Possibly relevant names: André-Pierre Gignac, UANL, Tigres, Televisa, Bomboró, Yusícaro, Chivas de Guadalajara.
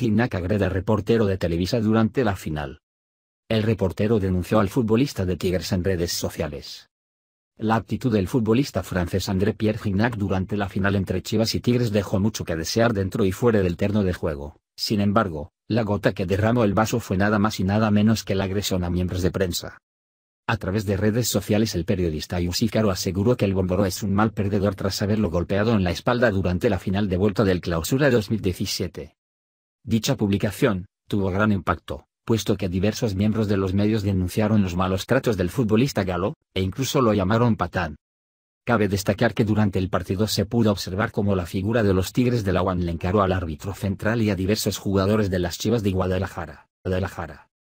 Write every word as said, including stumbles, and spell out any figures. Gignac agrede al reportero de Televisa durante la final. El reportero denunció al futbolista de Tigres en redes sociales. La actitud del futbolista francés André-Pierre Gignac durante la final entre Chivas y Tigres dejó mucho que desear dentro y fuera del terreno de juego. Sin embargo, la gota que derramó el vaso fue nada más y nada menos que la agresión a miembros de prensa. A través de redes sociales el periodista Yusícaro aseguró que el Bomboró es un mal perdedor tras haberlo golpeado en la espalda durante la final de vuelta del Clausura dos mil diecisiete. Dicha publicación tuvo gran impacto, puesto que diversos miembros de los medios denunciaron los malos tratos del futbolista galo, e incluso lo llamaron patán. Cabe destacar que durante el partido se pudo observar cómo la figura de los Tigres de la U A N le encaró al árbitro central y a diversos jugadores de las Chivas de Guadalajara. Guadalajara.